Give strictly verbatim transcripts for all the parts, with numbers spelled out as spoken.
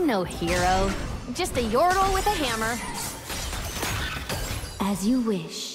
I'm no hero, just a yordle with a hammer. As you wish.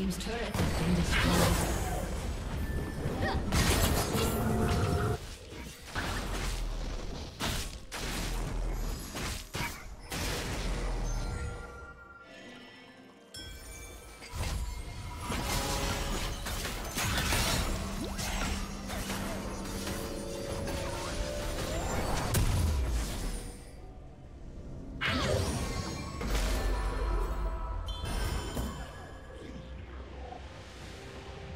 Team's turret has been destroyed.